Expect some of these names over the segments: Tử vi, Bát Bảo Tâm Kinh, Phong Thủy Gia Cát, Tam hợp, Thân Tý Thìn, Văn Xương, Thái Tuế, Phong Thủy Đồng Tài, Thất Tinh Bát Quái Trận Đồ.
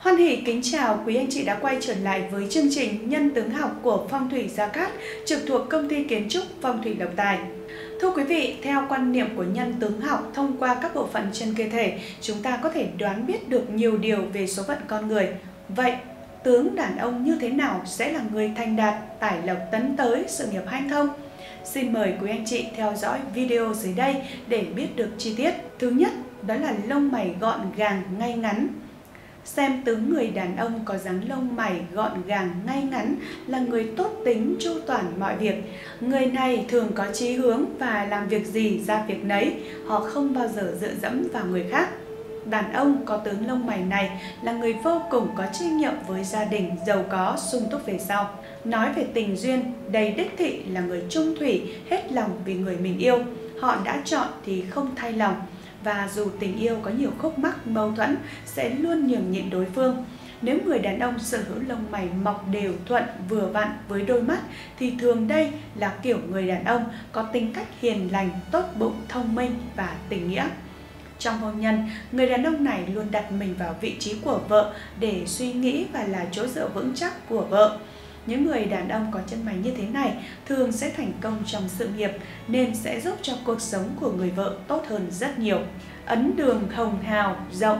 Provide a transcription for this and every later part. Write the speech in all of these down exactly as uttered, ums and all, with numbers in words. Hoan hỷ kính chào quý anh chị đã quay trở lại với chương trình Nhân tướng học của Phong Thủy Gia Cát trực thuộc Công ty Kiến trúc Phong Thủy Đồng Tài. Thưa quý vị, theo quan niệm của nhân tướng học, thông qua các bộ phận trên cơ thể, chúng ta có thể đoán biết được nhiều điều về số phận con người. Vậy, tướng đàn ông như thế nào sẽ là người thành đạt, tài lộc tấn tới, sự nghiệp hanh thông? Xin mời quý anh chị theo dõi video dưới đây để biết được chi tiết. Thứ nhất, đó là lông mày gọn gàng, ngay ngắn. Xem tướng người đàn ông có dáng lông mày gọn gàng, ngay ngắn là người tốt tính, chu toàn mọi việc. Người này thường có chí hướng và làm việc gì ra việc nấy, họ không bao giờ dựa dẫm vào người khác. Đàn ông có tướng lông mày này là người vô cùng có trách nhiệm với gia đình, giàu có, sung túc về sau. Nói về tình duyên, đầy đích thị là người chung thủy, hết lòng vì người mình yêu. Họ đã chọn thì không thay lòng. Và dù tình yêu có nhiều khúc mắc, mâu thuẫn, sẽ luôn nhường nhịn đối phương. Nếu người đàn ông sở hữu lông mày mọc đều thuận, vừa vặn với đôi mắt, thì thường đây là kiểu người đàn ông có tính cách hiền lành, tốt bụng, thông minh và tình nghĩa. Trong hôn nhân, người đàn ông này luôn đặt mình vào vị trí của vợ để suy nghĩ và là chỗ dựa vững chắc của vợ. Những người đàn ông có chân mày như thế này thường sẽ thành công trong sự nghiệp nên sẽ giúp cho cuộc sống của người vợ tốt hơn rất nhiều. Ấn đường hồng hào, rộng.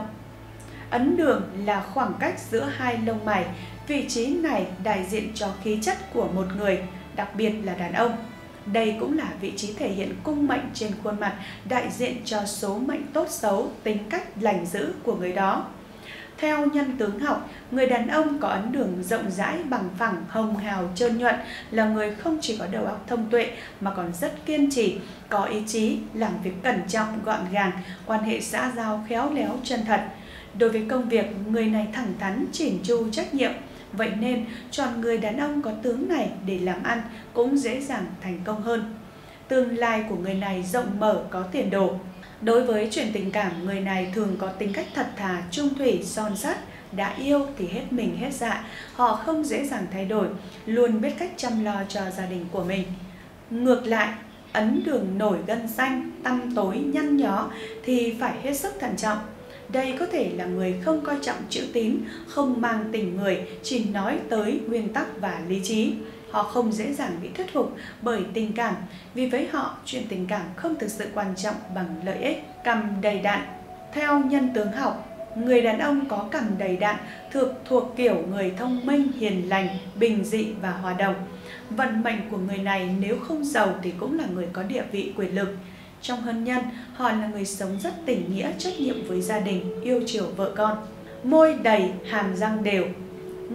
Ấn đường là khoảng cách giữa hai lông mày. Vị trí này đại diện cho khí chất của một người, đặc biệt là đàn ông. Đây cũng là vị trí thể hiện cung mệnh trên khuôn mặt, đại diện cho số mệnh tốt xấu, tính cách lành dữ của người đó. Theo nhân tướng học, người đàn ông có ấn đường rộng rãi, bằng phẳng, hồng hào, trơn nhuận là người không chỉ có đầu óc thông tuệ mà còn rất kiên trì, có ý chí, làm việc cẩn trọng, gọn gàng, quan hệ xã giao khéo léo, chân thật. Đối với công việc, người này thẳng thắn, chỉn chu, trách nhiệm. Vậy nên, chọn người đàn ông có tướng này để làm ăn cũng dễ dàng thành công hơn. Tương lai của người này rộng mở, có tiền đồ. Đối với chuyện tình cảm, người này thường có tính cách thật thà, trung thủy, son sắt, đã yêu thì hết mình hết dạ, họ không dễ dàng thay đổi, luôn biết cách chăm lo cho gia đình của mình. Ngược lại, ấn đường nổi gân xanh, tăm tối, nhăn nhó thì phải hết sức thận trọng. Đây có thể là người không coi trọng chữ tín, không mang tình người, chỉ nói tới nguyên tắc và lý trí. Họ không dễ dàng bị thuyết phục bởi tình cảm, vì với họ, chuyện tình cảm không thực sự quan trọng bằng lợi ích. Cằm đầy đặn. Theo nhân tướng học, người đàn ông có cằm đầy đặn thực thuộc kiểu người thông minh, hiền lành, bình dị và hòa đồng. Vận mệnh của người này nếu không giàu thì cũng là người có địa vị, quyền lực. Trong hôn nhân, họ là người sống rất tình nghĩa, trách nhiệm với gia đình, yêu chiều vợ con. Môi đầy, hàm răng đều.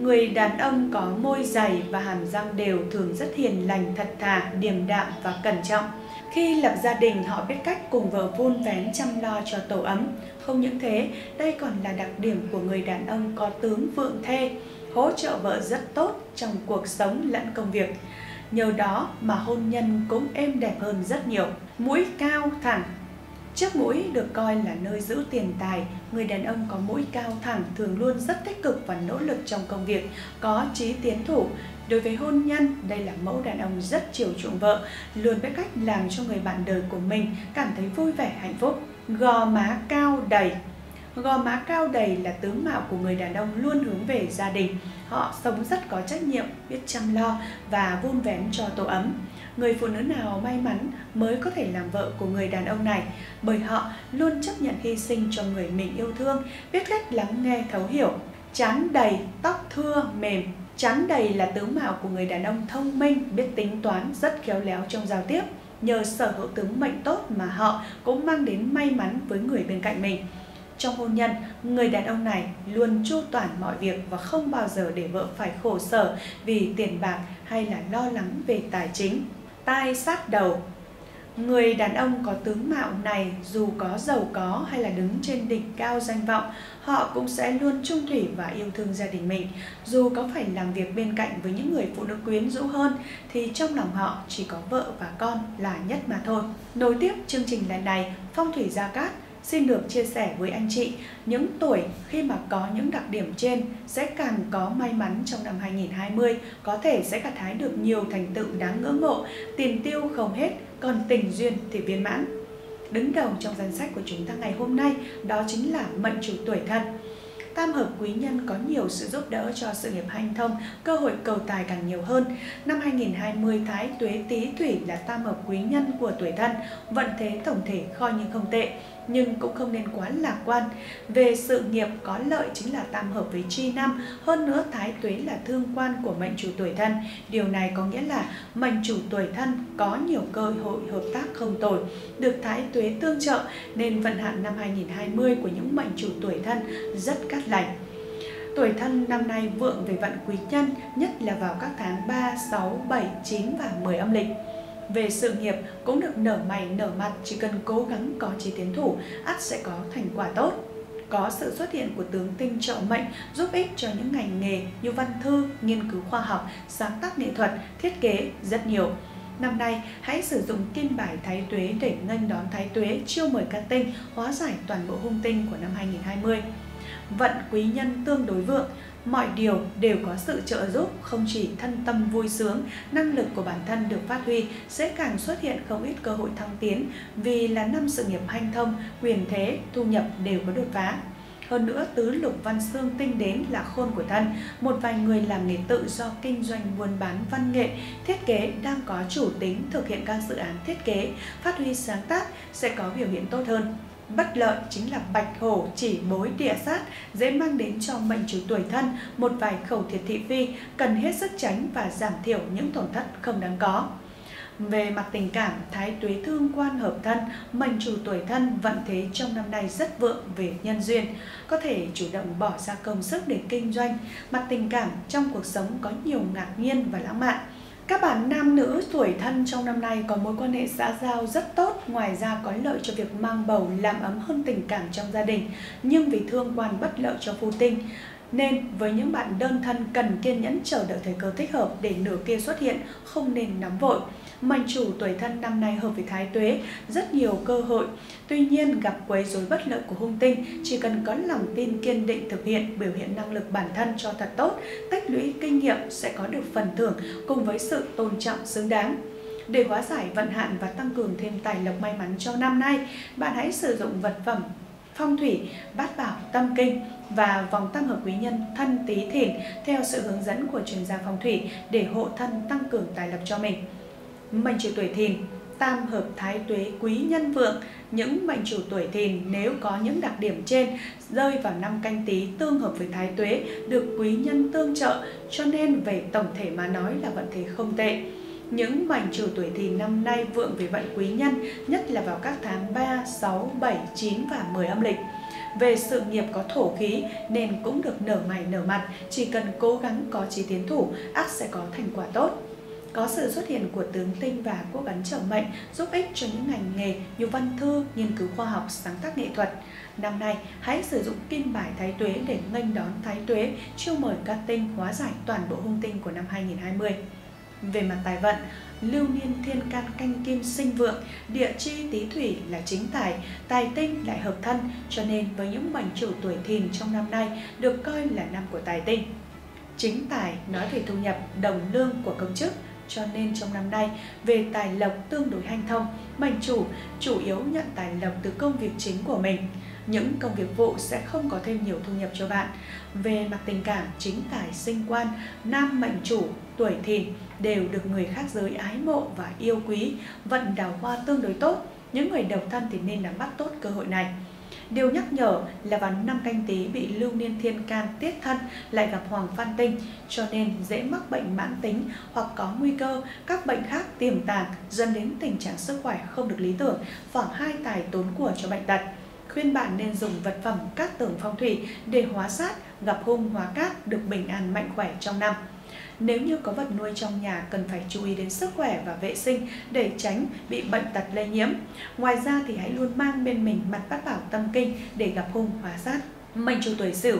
Người đàn ông có môi dày và hàm răng đều thường rất hiền lành, thật thà, điềm đạm và cẩn trọng. Khi lập gia đình, họ biết cách cùng vợ vun vén chăm lo cho tổ ấm. Không những thế, đây còn là đặc điểm của người đàn ông có tướng vượng thê, hỗ trợ vợ rất tốt trong cuộc sống lẫn công việc. Nhờ đó mà hôn nhân cũng êm đẹp hơn rất nhiều. Mũi cao thẳng. Chiếc mũi được coi là nơi giữ tiền tài. Người đàn ông có mũi cao thẳng thường luôn rất tích cực và nỗ lực trong công việc, có chí tiến thủ. Đối với hôn nhân, đây là mẫu đàn ông rất chiều chuộng vợ, luôn biết cách làm cho người bạn đời của mình cảm thấy vui vẻ, hạnh phúc. Gò má cao đầy. Gò má cao đầy là tướng mạo của người đàn ông luôn hướng về gia đình. Họ sống rất có trách nhiệm, biết chăm lo và vun vén cho tổ ấm. Người phụ nữ nào may mắn mới có thể làm vợ của người đàn ông này, bởi họ luôn chấp nhận hy sinh cho người mình yêu thương, biết cách lắng nghe, thấu hiểu. Trán đầy, tóc thưa, mềm. Trán đầy là tướng mạo của người đàn ông thông minh, biết tính toán, rất khéo léo trong giao tiếp. Nhờ sở hữu tướng mệnh tốt mà họ cũng mang đến may mắn với người bên cạnh mình. Trong hôn nhân, người đàn ông này luôn chu toàn mọi việc và không bao giờ để vợ phải khổ sở vì tiền bạc hay là lo lắng về tài chính. Tai sát đầu. Người đàn ông có tướng mạo này dù có giàu có hay là đứng trên đỉnh cao danh vọng, họ cũng sẽ luôn trung thủy và yêu thương gia đình mình. Dù có phải làm việc bên cạnh với những người phụ nữ quyến rũ hơn, thì trong lòng họ chỉ có vợ và con là nhất mà thôi. Nối tiếp chương trình lần này, Phong Thủy Gia Cát xin được chia sẻ với anh chị những tuổi khi mà có những đặc điểm trên sẽ càng có may mắn trong năm hai nghìn không trăm hai mươi, có thể sẽ gặt hái được nhiều thành tựu đáng ngưỡng mộ, tiền tiêu không hết, còn tình duyên thì viên mãn. Đứng đầu trong danh sách của chúng ta ngày hôm nay đó chính là mệnh chủ tuổi Thân. tam hợp quý nhân có nhiều sự giúp đỡ cho sự nghiệp hanh thông, cơ hội cầu tài càng nhiều hơn. Năm hai nghìn không trăm hai mươi, Thái Tuế Tý Thủy là tam hợp quý nhân của tuổi Thân, vận thế tổng thể coi như không tệ, nhưng cũng không nên quá lạc quan. Về sự nghiệp có lợi chính là tam hợp với Chi Năm, hơn nữa Thái Tuế là thương quan của mệnh chủ tuổi Thân. Điều này có nghĩa là mệnh chủ tuổi Thân có nhiều cơ hội hợp tác không tồi. Được Thái Tuế tương trợ nên vận hạn năm hai nghìn không trăm hai mươi của những mệnh chủ tuổi Thân rất cát lành. Tuổi Thân năm nay vượng về vận quý nhân, nhất là vào các tháng ba, sáu, bảy, chín và mười âm lịch. Về sự nghiệp cũng được nở mày nở mặt, chỉ cần cố gắng có chí tiến thủ, ắt sẽ có thành quả tốt. Có sự xuất hiện của tướng tinh trợ mệnh giúp ích cho những ngành nghề như văn thư, nghiên cứu khoa học, sáng tác nghệ thuật, thiết kế rất nhiều. Năm nay, hãy sử dụng kim bài Thái Tuế để nghênh đón Thái Tuế, chiêu mời các tinh, hóa giải toàn bộ hung tinh của năm hai nghìn không trăm hai mươi. Vận quý nhân tương đối vượng, mọi điều đều có sự trợ giúp, không chỉ thân tâm vui sướng, năng lực của bản thân được phát huy, sẽ càng xuất hiện không ít cơ hội thăng tiến, vì là năm sự nghiệp hanh thông, quyền thế, thu nhập đều có đột phá. Hơn nữa, tứ lục văn xương tinh đến là khôn của Thân, một vài người làm nghề tự do kinh doanh buôn bán văn nghệ, thiết kế đang có chủ tính thực hiện các dự án thiết kế, phát huy sáng tác sẽ có biểu hiện tốt hơn. Bất lợi chính là bạch hổ chỉ mối địa sát, dễ mang đến cho mệnh chủ tuổi Thân một vài khẩu thiệt thị phi, cần hết sức tránh và giảm thiểu những tổn thất không đáng có. Về mặt tình cảm, Thái Tuế thương quan hợp Thân, mệnh chủ tuổi Thân vận thế trong năm nay rất vượng về nhân duyên, có thể chủ động bỏ ra công sức để kinh doanh. Mặt tình cảm, trong cuộc sống có nhiều ngạc nhiên và lãng mạn. Các bạn nam nữ tuổi Thân trong năm nay có mối quan hệ xã giao rất tốt, ngoài ra có lợi cho việc mang bầu, làm ấm hơn tình cảm trong gia đình, nhưng vì thương quan bất lợi cho phu tinh. Nên với những bạn đơn thân cần kiên nhẫn chờ đợi thời cơ thích hợp để nửa kia xuất hiện, không nên nóng vội. Mệnh chủ tuổi Thân năm nay hợp với Thái Tuế, rất nhiều cơ hội. Tuy nhiên, gặp quấy rối bất lợi của hung tinh, chỉ cần có lòng tin kiên định thực hiện, biểu hiện năng lực bản thân cho thật tốt, tích lũy kinh nghiệm sẽ có được phần thưởng cùng với sự tôn trọng xứng đáng. Để hóa giải vận hạn và tăng cường thêm tài lộc may mắn cho năm nay, bạn hãy sử dụng vật phẩm phong thủy, bát bảo, tâm kinh và vòng tam hợp quý nhân Thân Tý Thìn theo sự hướng dẫn của chuyên gia phong thủy để hộ thân tăng cường tài lộc cho mình. Mệnh chủ tuổi Thìn, tam hợp Thái Tuế quý nhân vượng. Những mệnh chủ tuổi Thìn nếu có những đặc điểm trên rơi vào năm Canh Tí tương hợp với Thái Tuế, được quý nhân tương trợ, cho nên về tổng thể mà nói là vận thế không tệ. Những mệnh chủ tuổi Thìn năm nay vượng về vận quý nhân, nhất là vào các tháng ba, sáu, bảy, chín và mười âm lịch. Về sự nghiệp có thổ khí nên cũng được nở mày nở mặt, chỉ cần cố gắng có chí tiến thủ, ắt sẽ có thành quả tốt. Có sự xuất hiện của tướng tinh và quốc ấn trợ mệnh giúp ích cho những ngành nghề như văn thư, nghiên cứu khoa học, sáng tác nghệ thuật. Năm nay, hãy sử dụng kim bài Thái Tuế để nghênh đón Thái Tuế, chiêu mời các tinh, hóa giải toàn bộ hung tinh của năm hai nghìn không trăm hai mươi. Về mặt tài vận, lưu niên thiên can canh kim sinh vượng, địa chi Tý Thủy là chính tài, tài tinh lại hợp Thân, cho nên với những mệnh chủ tuổi Thìn trong năm nay được coi là năm của tài tinh. Chính tài nói về thu nhập, đồng lương của công chức, cho nên trong năm nay về tài lộc tương đối hanh thông, mệnh chủ chủ yếu nhận tài lộc từ công việc chính của mình. Những công việc vụ sẽ không có thêm nhiều thu nhập cho bạn. Về mặt tình cảm, chính tài sinh quan, nam mệnh chủ tuổi Thìn đều được người khác giới ái mộ và yêu quý, vận đào hoa tương đối tốt. Những người độc thân thì nên nắm bắt tốt cơ hội này. Điều nhắc nhở là vào năm Canh Tí bị lưu niên thiên can tiết Thân lại gặp hoàng phan tinh, cho nên dễ mắc bệnh mãn tính hoặc có nguy cơ các bệnh khác tiềm tàng, dẫn đến tình trạng sức khỏe không được lý tưởng, khoảng hai tài tốn của cho bệnh tật. Khuyên bạn nên dùng vật phẩm cát tường phong thủy để hóa sát, gặp hung hóa cát, được bình an mạnh khỏe trong năm. Nếu như có vật nuôi trong nhà, cần phải chú ý đến sức khỏe và vệ sinh để tránh bị bệnh tật lây nhiễm. Ngoài ra thì hãy luôn mang bên mình mặt bát bảo tâm kinh để gặp hung hóa sát. Mệnh chủ tuổi Sửu,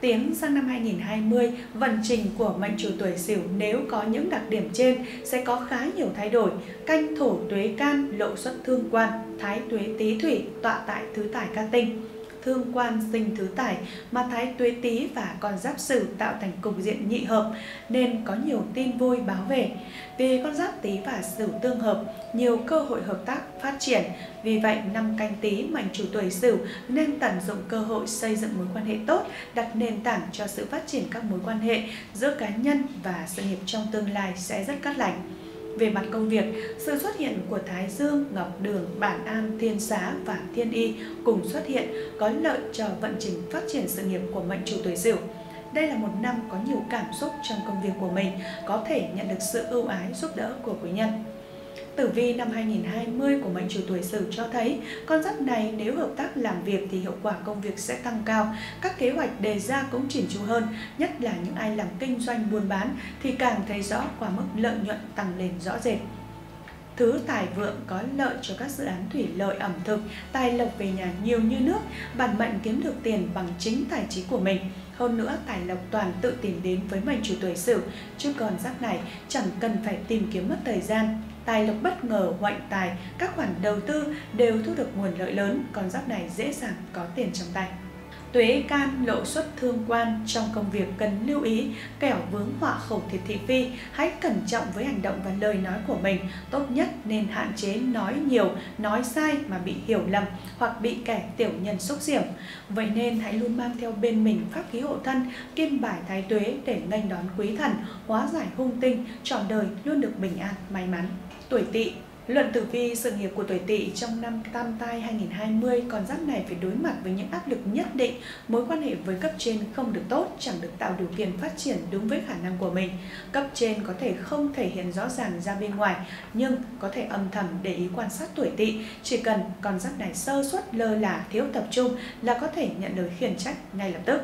tiến sang năm hai nghìn không trăm hai mươi, vận trình của mệnh chủ tuổi Sửu nếu có những đặc điểm trên sẽ có khá nhiều thay đổi. Canh thổ Tuế can lộ xuất thương quan, Thái Tuế Tý Thủy tọa tại tứ tài cát tinh. thương quan, sinh thứ tải mà thái tuế tý và con giáp sửu tạo thành cục diện nhị hợp nên có nhiều tin vui báo về. Vì con giáp tý và sửu tương hợp, nhiều cơ hội hợp tác phát triển. Vì vậy năm Canh Tý mệnh chủ tuổi Sửu nên tận dụng cơ hội xây dựng mối quan hệ tốt, đặt nền tảng cho sự phát triển các mối quan hệ giữa cá nhân và sự nghiệp trong tương lai sẽ rất cát lành. Về mặt công việc, sự xuất hiện của Thái Dương, Ngọc Đường, Bản An, Thiên Xá và Thiên Y cùng xuất hiện có lợi cho vận trình phát triển sự nghiệp của mệnh chủ tuổi Sửu. Đây là một năm có nhiều cảm xúc trong công việc của mình, có thể nhận được sự ưu ái giúp đỡ của quý nhân. Tử vi năm hai nghìn không trăm hai mươi của mệnh chủ tuổi Sửu cho thấy, con giáp này nếu hợp tác làm việc thì hiệu quả công việc sẽ tăng cao, các kế hoạch đề ra cũng chỉn chu hơn, nhất là những ai làm kinh doanh buôn bán thì càng thấy rõ qua mức lợi nhuận tăng lên rõ rệt. Thứ tài vượng có lợi cho các dự án thủy lợi, ẩm thực, tài lộc về nhà nhiều như nước, bản mệnh kiếm được tiền bằng chính tài trí của mình. Hơn nữa, tài lộc toàn tự tìm đến với mệnh chủ tuổi Sửu, chứ còn giáp này chẳng cần phải tìm kiếm mất thời gian. Tài lộc bất ngờ, hoạnh tài, các khoản đầu tư đều thu được nguồn lợi lớn, con giáp này dễ dàng có tiền trong tay. Tuế can lộ xuất thương quan, trong công việc cần lưu ý, kẻo vướng họa khẩu thiệt thị phi, hãy cẩn trọng với hành động và lời nói của mình, tốt nhất nên hạn chế nói nhiều, nói sai mà bị hiểu lầm hoặc bị kẻ tiểu nhân xúc xỉm. Vậy nên hãy luôn mang theo bên mình pháp khí hộ thân, kim bài thái tuế để nghênh đón quý thần, hóa giải hung tinh, trọn đời luôn được bình an, may mắn. Tuổi Tỵ. Luận tử vi sự nghiệp của tuổi Tỵ trong năm Tam Tai hai nghìn không trăm hai mươi, con giáp này phải đối mặt với những áp lực nhất định, mối quan hệ với cấp trên không được tốt, chẳng được tạo điều kiện phát triển đúng với khả năng của mình. Cấp trên có thể không thể hiện rõ ràng ra bên ngoài, nhưng có thể âm thầm để ý quan sát tuổi Tỵ. Chỉ cần con giáp này sơ suất, lơ là, thiếu tập trung là có thể nhận lời khiển trách ngay lập tức.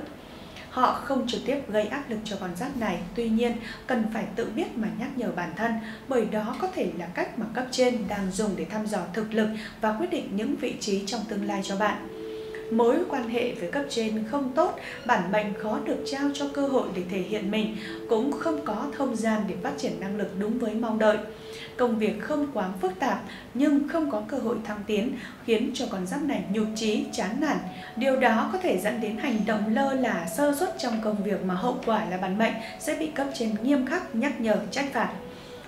Họ không trực tiếp gây áp lực cho con giáp này, tuy nhiên cần phải tự biết mà nhắc nhở bản thân, bởi đó có thể là cách mà cấp trên đang dùng để thăm dò thực lực và quyết định những vị trí trong tương lai cho bạn. Mối quan hệ với cấp trên không tốt, bản mệnh khó được trao cho cơ hội để thể hiện mình, cũng không có không gian để phát triển năng lực đúng với mong đợi. Công việc không quá phức tạp nhưng không có cơ hội thăng tiến, khiến cho con giáp này nhụt chí, chán nản. Điều đó có thể dẫn đến hành động lơ là, sơ suất trong công việc mà hậu quả là bản mệnh sẽ bị cấp trên nghiêm khắc nhắc nhở, trách phạt.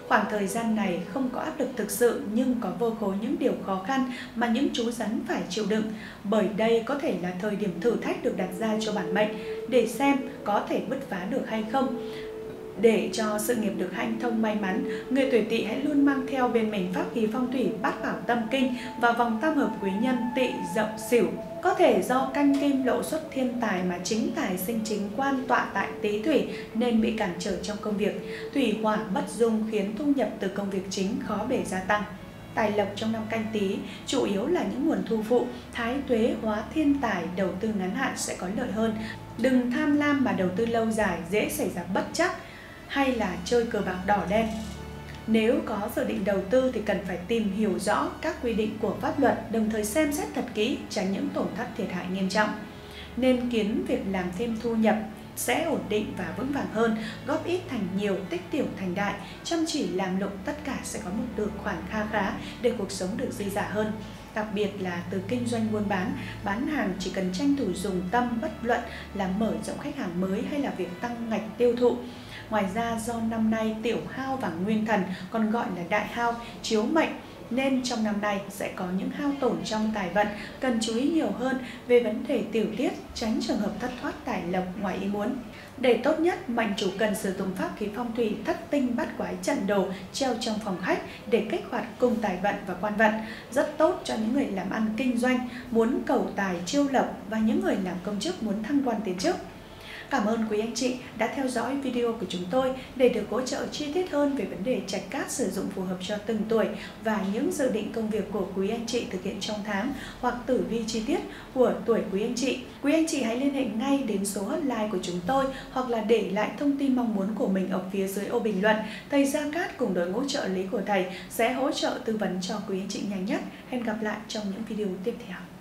Khoảng thời gian này không có áp lực thực sự nhưng có vô số những điều khó khăn mà những chú rắn phải chịu đựng, bởi đây có thể là thời điểm thử thách được đặt ra cho bản mệnh để xem có thể bứt phá được hay không. Để cho sự nghiệp được hanh thông may mắn, người tuổi Tỵ hãy luôn mang theo bên mình pháp khí phong thủy Bát Bảo Tâm Kinh và vòng tam hợp quý nhân Tỵ, Dậu, Sửu. Có thể do canh kim lộ xuất thiên tài mà chính tài sinh chính quan tọa tại Tý Thủy nên bị cản trở trong công việc. Thủy hỏa bất dung khiến thu nhập từ công việc chính khó bề gia tăng. Tài lộc trong năm Canh Tý chủ yếu là những nguồn thu phụ, thái tuế hóa thiên tài, đầu tư ngắn hạn sẽ có lợi hơn. Đừng tham lam mà đầu tư lâu dài, dễ xảy ra bất trắc hay là chơi cờ bạc đỏ đen. Nếu có dự định đầu tư thì cần phải tìm hiểu rõ các quy định của pháp luật, đồng thời xem xét thật kỹ, tránh những tổn thất thiệt hại nghiêm trọng. Nên kiếm việc làm thêm thu nhập sẽ ổn định và vững vàng hơn, góp ít thành nhiều, tích tiểu thành đại, chăm chỉ làm lụng tất cả sẽ có một được khoản kha khá để cuộc sống được dư dả hơn. Đặc biệt là từ kinh doanh buôn bán, bán hàng chỉ cần tranh thủ dùng tâm, bất luận là mở rộng khách hàng mới hay là việc tăng ngạch tiêu thụ. Ngoài ra do năm nay tiểu hao và nguyên thần, còn gọi là đại hao, chiếu mệnh nên trong năm nay sẽ có những hao tổn trong tài vận, cần chú ý nhiều hơn về vấn đề tiểu tiết, tránh trường hợp thất thoát tài lộc ngoài ý muốn. Để tốt nhất, mệnh chủ cần sử dụng pháp khí phong thủy Thất Tinh Bát Quái Trận Đồ treo trong phòng khách để kích hoạt cung tài vận và quan vận. Rất tốt cho những người làm ăn kinh doanh, muốn cầu tài chiêu lộc và những người làm công chức muốn thăng quan tiến chức. Cảm ơn quý anh chị đã theo dõi video của chúng tôi. Để được hỗ trợ chi tiết hơn về vấn đề trạch cát sử dụng phù hợp cho từng tuổi và những dự định công việc của quý anh chị thực hiện trong tháng hoặc tử vi chi tiết của tuổi quý anh chị, quý anh chị hãy liên hệ ngay đến số hotline của chúng tôi hoặc là để lại thông tin mong muốn của mình ở phía dưới ô bình luận. Thầy Gia Cát cùng đội ngũ trợ lý của thầy sẽ hỗ trợ tư vấn cho quý anh chị nhanh nhất. Hẹn gặp lại trong những video tiếp theo.